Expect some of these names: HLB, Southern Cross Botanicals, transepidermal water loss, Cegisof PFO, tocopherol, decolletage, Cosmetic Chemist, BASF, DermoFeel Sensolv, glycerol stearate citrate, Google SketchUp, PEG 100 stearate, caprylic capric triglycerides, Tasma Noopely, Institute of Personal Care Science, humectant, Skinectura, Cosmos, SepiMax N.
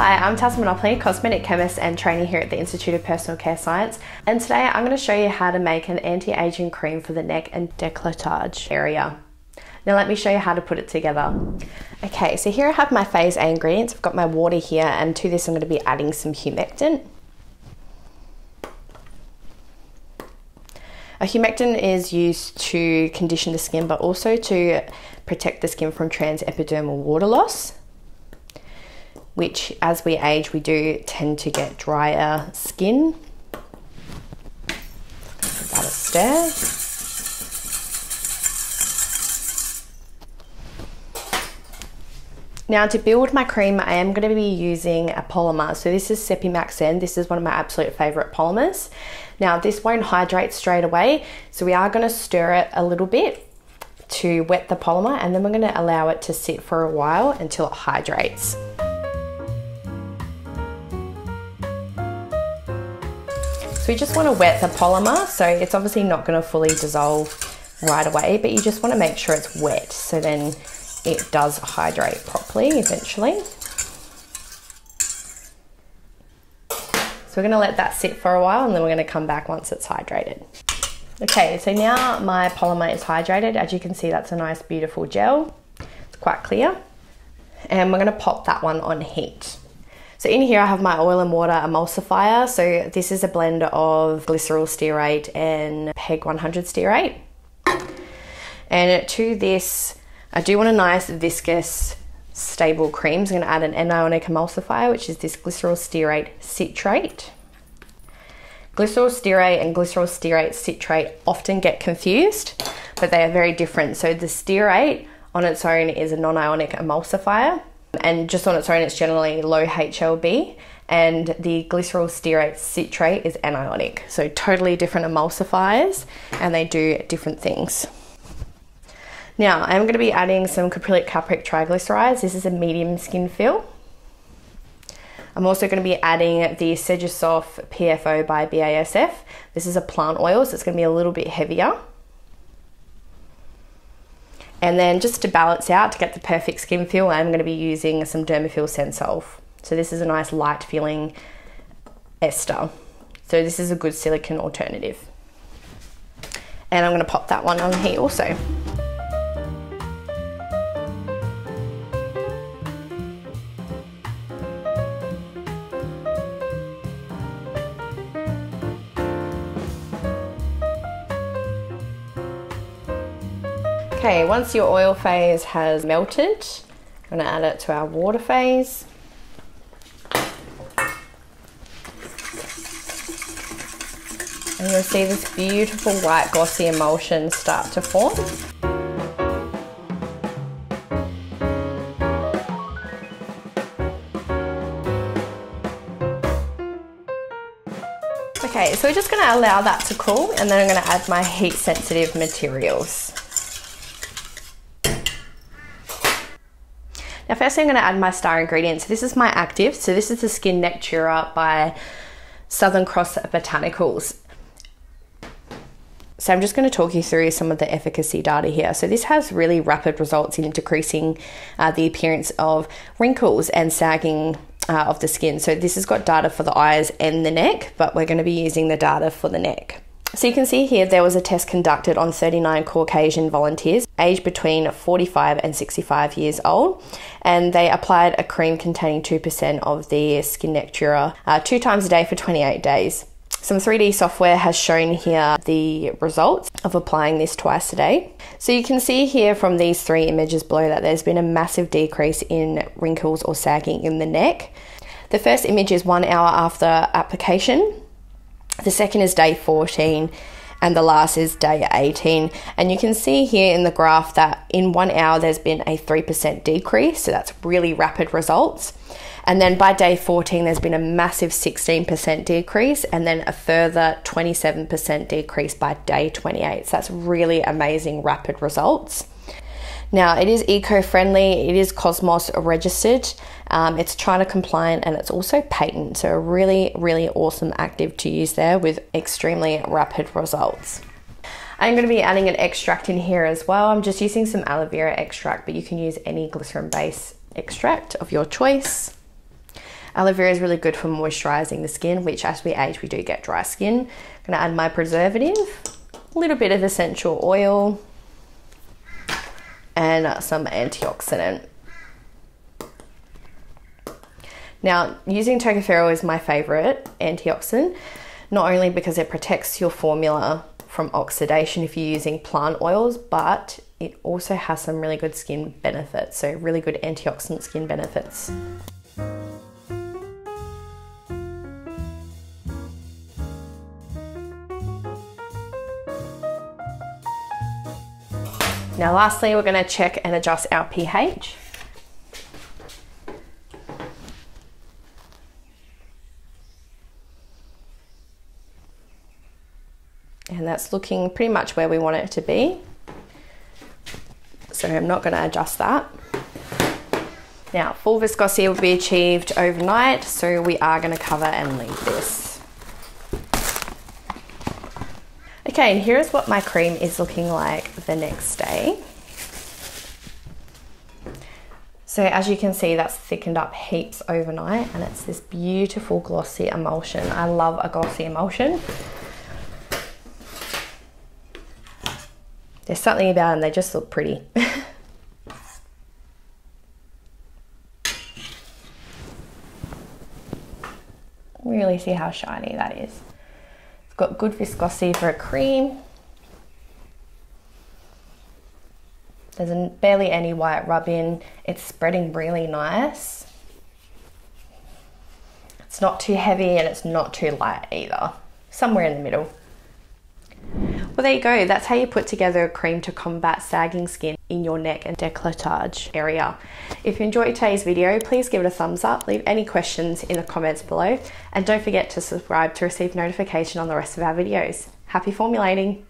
Hi, I'm Tasma Noopely, cosmetic chemist and trainee here at the Institute of Personal Care Science, and today I'm going to show you how to make an anti-aging cream for the neck and décolletage area. Now let me show you how to put it together. Okay, so here I have my phase A ingredients. I've got my water here, and to this I'm going to be adding some humectant. A humectant is used to condition the skin but also to protect the skin from transepidermal water loss, which as we age we do tend to get drier skin. Give that a stir. Now to build my cream I am going to be using a polymer. So this is SepiMax N. This is one of my absolute favourite polymers. Now this won't hydrate straight away, so we are going to stir it a little bit to wet the polymer, and then we're going to allow it to sit for a while until it hydrates. So we just want to wet the polymer, so it's obviously not going to fully dissolve right away, but you just want to make sure it's wet so then it does hydrate properly eventually. We're going to let that sit for a while, and then we're going to come back once it's hydrated. Okay, so now my polymer is hydrated. As you can see, that's a nice beautiful gel. It's quite clear, and we're going to pop that one on heat. So in here I have my oil and water emulsifier. So this is a blend of glycerol stearate and PEG 100 stearate, and to this I do want a nice viscous stable creams. I'm going to add an anionic emulsifier, which is this glycerol stearate citrate. Glycerol stearate and glycerol stearate citrate often get confused, but they are very different. So the stearate on its own is a non-ionic emulsifier, and just on its own it's generally low HLB, and the glycerol stearate citrate is anionic. So totally different emulsifiers, and they do different things. Now I'm going to be adding some caprylic capric triglycerides. This is a medium skin feel. I'm also going to be adding the Cegisof PFO by BASF. This is a plant oil, so it's going to be a little bit heavier. And then just to balance out, to get the perfect skin feel, I'm going to be using some DermoFeel Sensolv. So this is a nice light feeling ester. So this is a good silicone alternative. And I'm going to pop that one on heat also. Okay, once your oil phase has melted, I'm going to add it to our water phase. And you'll see this beautiful white glossy emulsion start to form. Okay, so we're just going to allow that to cool, and then I'm going to add my heat sensitive materials. Now firstly I'm going to add my star ingredient. So this is my active. So this is the Skinectura by Southern Cross Botanicals. So I'm just going to talk you through some of the efficacy data here. So this has really rapid results in decreasing the appearance of wrinkles and sagging of the skin. So this has got data for the eyes and the neck, but we're going to be using the data for the neck. So you can see here there was a test conducted on 39 Caucasian volunteers aged between 45 and 65 years old, and they applied a cream containing 2% of the Skinectura 2 times a day for 28 days. Some 3D software has shown here the results of applying this twice a day. So you can see here from these 3 images below that there's been a massive decrease in wrinkles or sagging in the neck. The first image is 1 hour after application. The second is day 14, and the last is day 18. And you can see here in the graph that in 1 hour there's been a 3% decrease, so that's really rapid results. And then by day 14 there's been a massive 16% decrease, and then a further 27% decrease by day 28. So that's really amazing rapid results. Now it is eco-friendly, it is Cosmos registered, it's China compliant, and it's also patent. So a really, really awesome active to use there with extremely rapid results. I'm going to be adding an extract in here as well. I'm just using some aloe vera extract, but you can use any glycerin-based extract of your choice. Aloe vera is really good for moisturizing the skin, which as we age, we do get dry skin. I'm gonna add my preservative, a little bit of essential oil, and some antioxidant. Now, using tocopherol is my favorite antioxidant, not only because it protects your formula from oxidation if you're using plant oils, but it also has some really good skin benefits, so really good antioxidant skin benefits. Now lastly, we're going to check and adjust our pH. And that's looking pretty much where we want it to be. So I'm not going to adjust that. Now, full viscosity will be achieved overnight, so we are going to cover and leave this. Okay, and here is what my cream is looking like the next day. So as you can see, that's thickened up heaps overnight, and it's this beautiful glossy emulsion. I love a glossy emulsion. There's something about them, they just look pretty. Really see how shiny that is. It's got good viscosity for a cream. There's barely any white rub in. It's spreading really nice. It's not too heavy and it's not too light either. Somewhere in the middle. Well, there you go. That's how you put together a cream to combat sagging skin in your neck and décolletage area. If you enjoyed today's video, please give it a thumbs up, leave any questions in the comments below, and don't forget to subscribe to receive notification on the rest of our videos. Happy formulating!